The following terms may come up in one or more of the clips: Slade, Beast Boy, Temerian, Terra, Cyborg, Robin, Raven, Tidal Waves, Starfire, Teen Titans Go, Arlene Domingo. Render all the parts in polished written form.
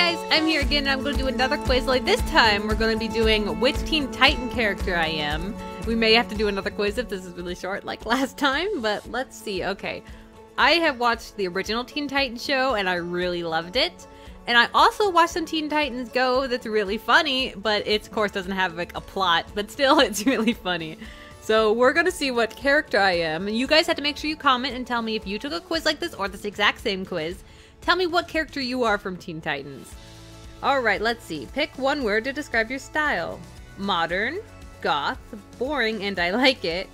guys, I'm here again and I'm going to do another quiz. Like this time we're going to be doing which Teen Titan character I am. We may have to do another quiz if this is really short like last time, but let's see. Okay, I have watched the original Teen Titans show and I really loved it. And I also watched some Teen Titans Go that's really funny, but it of course doesn't have like a plot, but still it's really funny. So we're gonna see what character I am. And you guys have to make sure you comment and tell me if you took a quiz like this or this exact same quiz. Tell me what character you are from Teen Titans. Alright, let's see. Pick one word to describe your style. Modern, goth, boring, and I like it.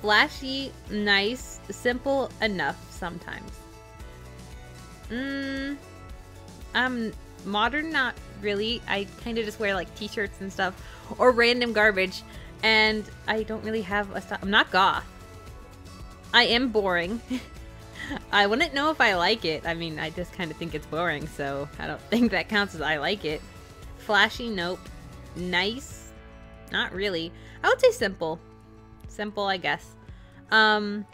Flashy, nice, simple, enough sometimes. I'm modern, not really. I kind of just wear like t-shirts and stuff or random garbage, and I don't really have a style. I'm not goth. I am boring. I wouldn't know if I like it. I mean, I just kind of think it's boring, so I don't think that counts as I like it. Flashy, nope. Nice, not really. I would say simple. Simple, I guess. An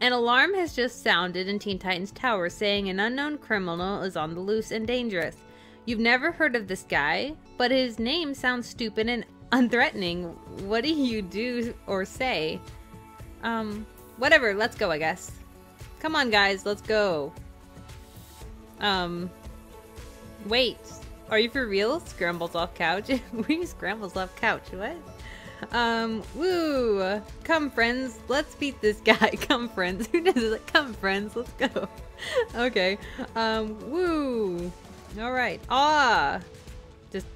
alarm has just sounded in Teen Titans Tower saying an unknown criminal is on the loose and dangerous. You've never heard of this guy, but his name sounds stupid and unthreatening. What do you do or say? Whatever, let's go, I guess. Come on, guys, let's go. Wait, are you for real? Scrambles off couch. We scrambles off couch, what? Woo! Come, friends, let's beat this guy. Come, friends. Who does it? Come, friends, let's go. Okay. Woo! Alright. Ah! Just...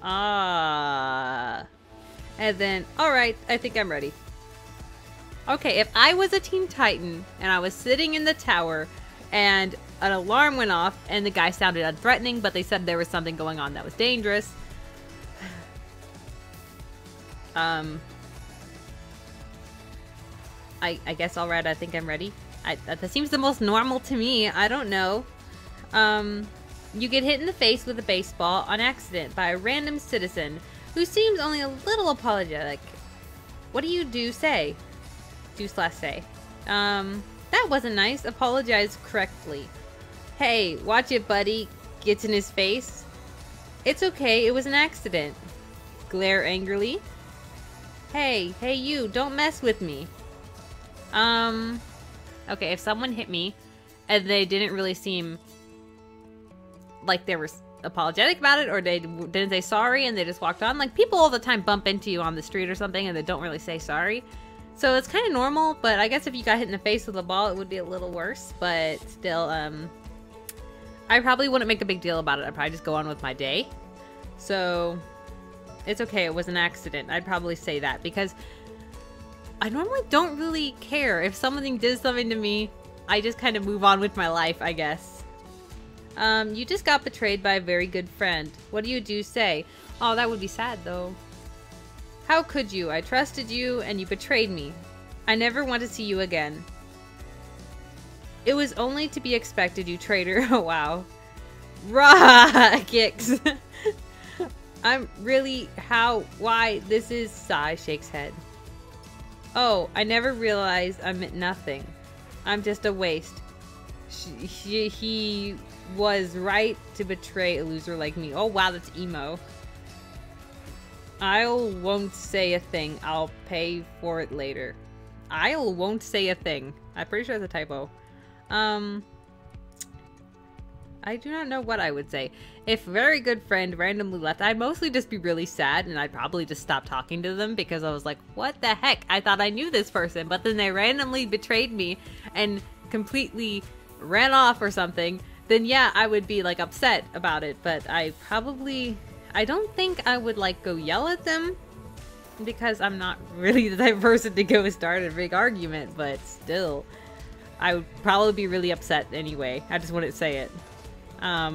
ah! And then, alright, I think I'm ready. Okay, if I was a Teen Titan, and I was sitting in the tower, and an alarm went off, and the guy sounded unthreatening, but they said there was something going on that was dangerous. I guess all right, I think I'm ready. That seems the most normal to me, I don't know. You get hit in the face with a baseball on accident by a random citizen who seems only a little apologetic. What do you do say? Do slash say. That wasn't nice, apologize correctly. Hey, watch it, buddy, gets in his face. It's okay, it was an accident. Glare angrily. Hey you, don't mess with me. Okay, if someone hit me and they didn't really seem like they were apologetic about it, or they didn't say sorry and they just walked on, like people all the time bump into you on the street or something and they don't really say sorry. So it's kind of normal, but I guess if you got hit in the face with a ball, it would be a little worse, but still, I probably wouldn't make a big deal about it. I'd probably just go on with my day. So... it's okay, it was an accident. I'd probably say that because I normally don't really care. If something did something to me, I just kind of move on with my life, I guess. You just got betrayed by a very good friend. What do? Say? Oh, that would be sad, though. How could you? I trusted you, and you betrayed me. I never want to see you again. It was only to be expected, you traitor. Oh, wow. Rah! Kicks. I'm really how, why, this is, sigh, shakes head. Oh, I never realized I meant nothing. I'm just a waste. He was right to betray a loser like me. Oh wow, that's emo. I'll won't say a thing. I'll pay for it later. I'll won't say a thing. I'm pretty sure it's a typo. I do not know what I would say. If a very good friend randomly left, I'd mostly just be really sad, and I'd probably just stop talking to them because I was like, what the heck? I thought I knew this person, but then they randomly betrayed me and completely ran off or something. Then yeah, I would be like upset about it, but I don't think I would like go yell at them because I'm not really the type of person to go start a big argument, but still, I would probably be really upset anyway. I just wouldn't say it. I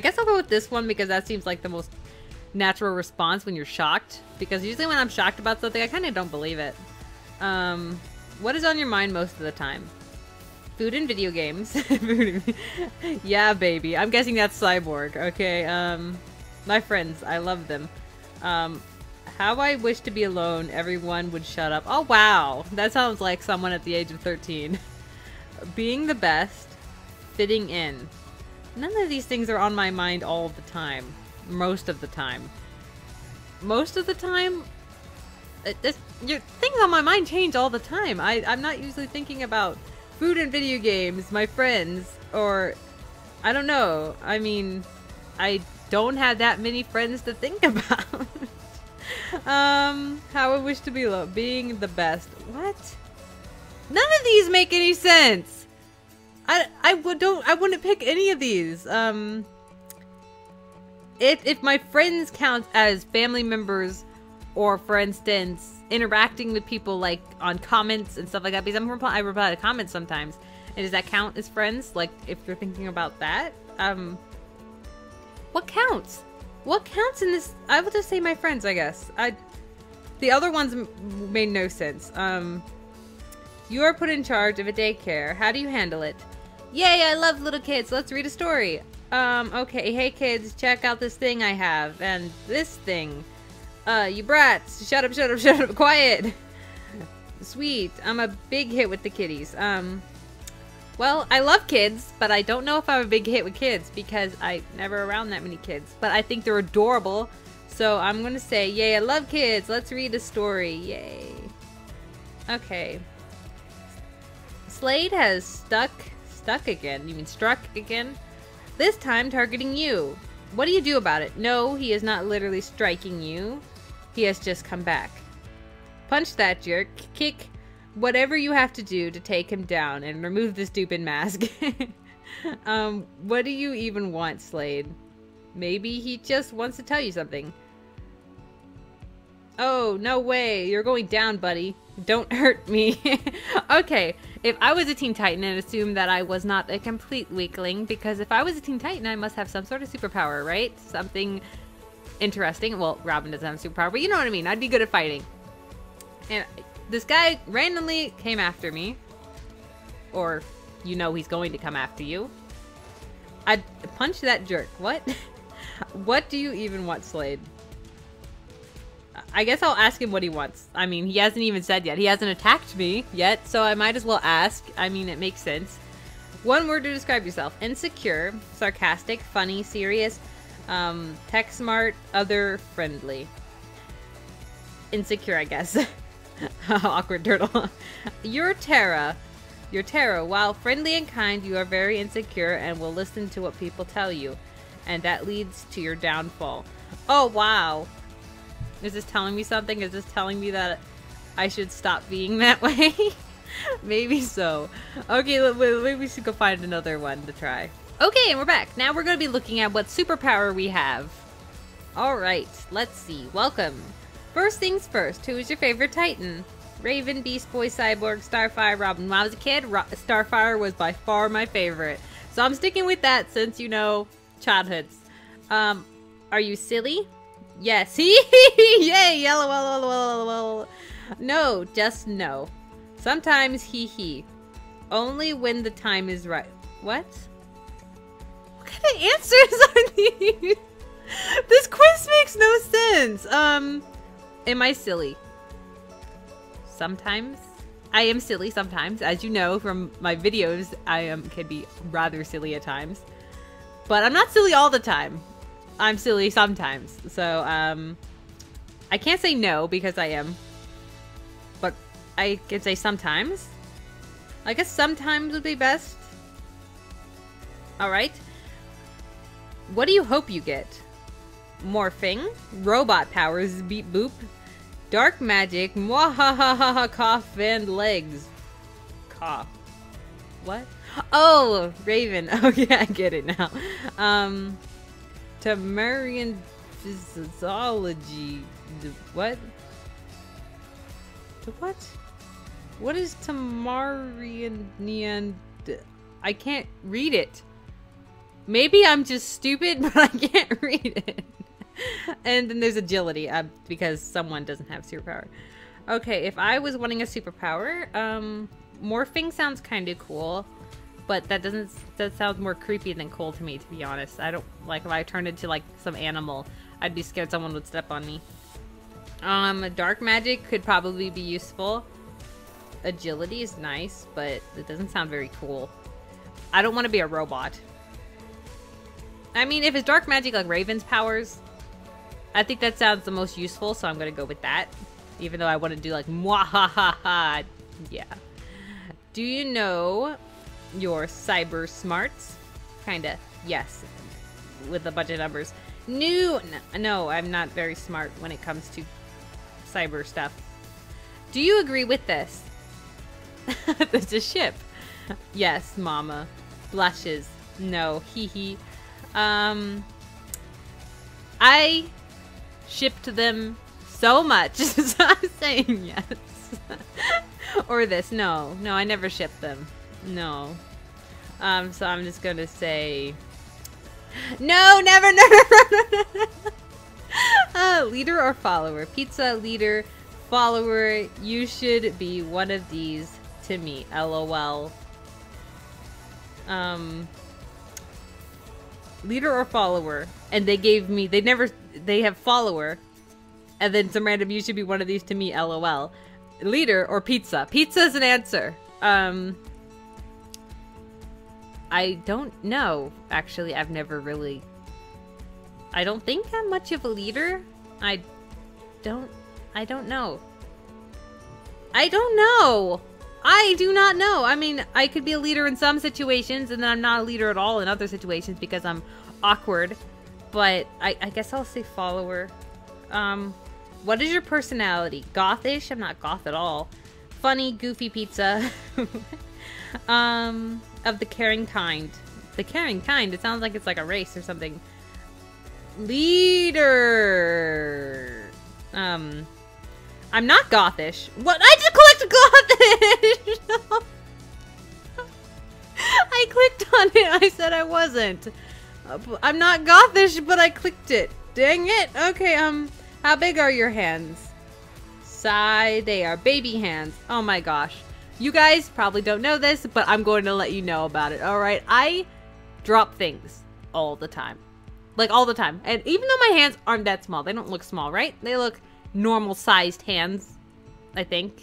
guess I'll go with this one because that seems like the most natural response when you're shocked, because usually when I'm shocked about something, I kind of don't believe it. What is on your mind most of the time? Food and video games. Food and... yeah, baby. I'm guessing that's Cyborg. Okay, my friends. I love them. How I wish to be alone. Everyone would shut up. Oh, wow. That sounds like someone at the age of 13. being the best, fitting in. None of these things are on my mind all the time. Most of the time. Most of the time, things on my mind change all the time. I'm not usually thinking about food and video games, my friends, or I don't know. I mean, I don't have that many friends to think about. How I wish to be loved, being the best. What? None of these make any sense. I wouldn't pick any of these. If my friends count as family members, or for instance, interacting with people like on comments and stuff like that, because I reply to comments sometimes. And does that count as friends? Like, if you're thinking about that, what counts? What counts in this? I will just say my friends, I guess. The other ones made no sense. You are put in charge of a daycare. How do you handle it? Yay, I love little kids. Let's read a story. Okay, hey kids, check out this thing I have, and this thing. You brats, shut up, quiet. Sweet, I'm a big hit with the kitties. Well, I love kids, but I don't know if I'm a big hit with kids because I'm never around that many kids. But I think they're adorable, so I'm gonna say, yay, I love kids, let's read a story, yay. Okay. Slade has stuck again, you mean struck again? This time targeting you. What do you do about it? No, he is not literally striking you. He has just come back. Punch that jerk. Kick whatever you have to do to take him down and remove the stupid mask. What do you even want, Slade? Maybe he just wants to tell you something. Oh, no way. You're going down, buddy. Don't hurt me. Okay, if I was a Teen Titan and assumed that I was not a complete weakling, because if I was a Teen Titan, I must have some sort of superpower, right? Something interesting. Well, Robin doesn't have a superpower, but you know what I mean. I'd be good at fighting. And this guy randomly came after me. Or, you know he's going to come after you. I'd punch that jerk. What? What do you even want, Slade? I guess I'll ask him what he wants. I mean, he hasn't even said yet. He hasn't attacked me yet, so I might as well ask. I mean, it makes sense. One word to describe yourself. Insecure, sarcastic, funny, serious, tech smart, other friendly. Insecure, I guess. Awkward turtle. You're Terra. You're Terra. While friendly and kind, you are very insecure and will listen to what people tell you. And that leads to your downfall. Oh, wow. Is this telling me something? Is this telling me that I should stop being that way? Maybe so. Okay, maybe we should go find another one to try. Okay, and we're back. Now we're going to be looking at what superpower we have. Alright, let's see. Welcome. First things first, who is your favorite Titan? Raven, Beast Boy, Cyborg, Starfire, Robin. When I was a kid, Starfire was by far my favorite. So I'm sticking with that since, you know, childhoods. Are you silly? Yes, he yay, lol. No, just no. Sometimes he. Only when the time is right. What? What kind of answers are these? This quiz makes no sense. Am I silly? Sometimes. I am silly sometimes. As you know from my videos, I can be rather silly at times. But I'm not silly all the time. I'm silly sometimes, so, I can't say no, because I am, but I can say sometimes. I guess sometimes would be best. Alright. What do you hope you get? Morphing, robot powers, beep boop, dark magic, mwahahaha, cough, and legs. Cough. What? Oh, Raven. Okay, I get it now. Temerian physiology. What? What? What is Temerian? I can't read it. Maybe I'm just stupid, but I can't read it. And then there's agility, because someone doesn't have superpower. Okay, if I was wanting a superpower, morphing sounds kind of cool. But that sounds more creepy than cool to me, to be honest. I don't, like, if I turned into, like, some animal, I'd be scared someone would step on me. Dark magic could probably be useful. agility is nice, but it doesn't sound very cool. I don't want to be a robot. I mean, if it's dark magic like Raven's powers, I think that sounds the most useful, so I'm going to go with that. Even though I want to do like, mwahahaha. Yeah. Do you know your cyber smarts? Kinda. Yes. With a bunch of numbers. No, I'm not very smart when it comes to cyber stuff. Do you agree with this? There's a ship. Yes, mama. Blushes. No. Hee hee. I shipped them so much, so I'm saying yes. Or this. No, I never shipped them. No. So I'm just gonna say no, never. Leader or follower? Pizza, leader, follower. You should be one of these to me. LOL. Leader or follower, and they gave me, they have follower, and then some random, you should be one of these to me, LOL. Leader or pizza? Pizza is an answer. I don't know, actually. I've never really, I don't think I'm much of a leader. I don't know. I do not know. I mean, I could be a leader in some situations, and then I'm not a leader at all in other situations because I'm awkward. But I guess I'll say follower. What is your personality? Gothish? I'm not goth at all. Funny, goofy pizza. Of the caring kind. The caring kind? It sounds like it's like a race or something. Leader. I'm not gothish. What? I just clicked gothish! I clicked on it. I said I wasn't. I'm not gothish, but I clicked it. Dang it. Okay, how big are your hands? Sigh, they are baby hands. Oh my gosh. You guys probably don't know this, but I'm going to let you know about it. Alright, I drop things all the time. Like, all the time. And even though my hands aren't that small, they don't look small, right? They look normal sized hands, I think.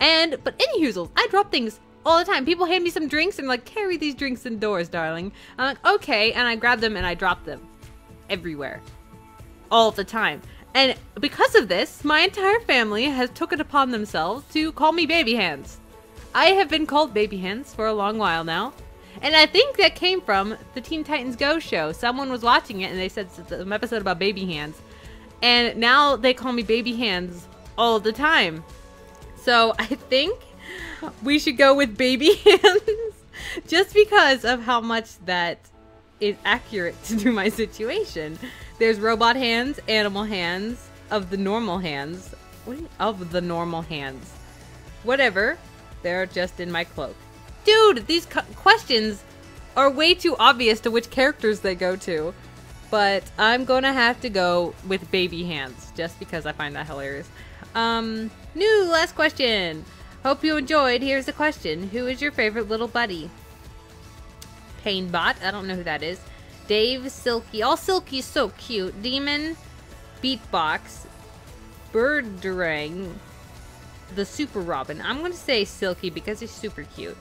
But any hoozles, I drop things all the time. People hand me some drinks and like, carry these drinks indoors, darling. I'm like, okay, and I grab them and I drop them everywhere, all the time. And because of this, my entire family has took it upon themselves to call me baby hands. I have been called baby hands for a long while now, and I think that came from the Teen Titans Go show. Someone was watching it and they said an episode about baby hands. And now they call me baby hands all the time. So I think we should go with baby hands just because of how much that is accurate to my situation. There's robot hands, animal hands, of the normal hands. Of the normal hands. Whatever. They're just in my cloak. Dude, these questions are way too obvious to which characters they go to. But I'm gonna have to go with baby hands, just because I find that hilarious. New last question. Hope you enjoyed. Here's the question. Who is your favorite little buddy? Painbot. I don't know who that is. Dave, Silky. All Silky's so cute. Demon, Beatbox, Birdrang, the Super Robin. I'm gonna say Silky because he's super cute.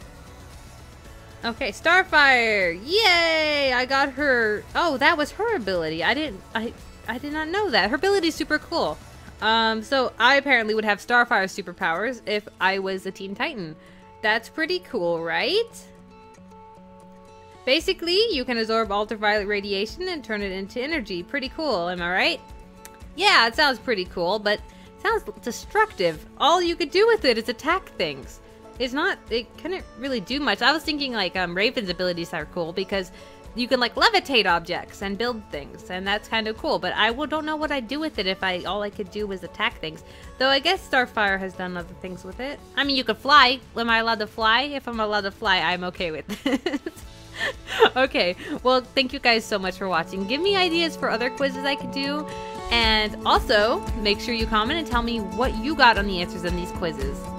Okay, Starfire! Yay! I got her. Oh, that was her ability. I did not know that. Her ability is super cool. So I apparently would have Starfire's superpowers if I was a Teen Titan. That's pretty cool, right? Basically, you can absorb ultraviolet radiation and turn it into energy. Pretty cool, am I right? Yeah, it sounds pretty cool, but it sounds destructive. All you could do with it is attack things. It's not, it couldn't really do much. I was thinking like Raven's abilities are cool because you can like levitate objects and build things, and that's kind of cool, but I don't know what I'd do with it if all I could do was attack things. Though I guess Starfire has done other things with it. I mean, you could fly. Am I allowed to fly? If I'm allowed to fly, I'm okay with it. Okay, well, thank you guys so much for watching. Give me ideas for other quizzes I could do, and also make sure you comment and tell me what you got on the answers in these quizzes.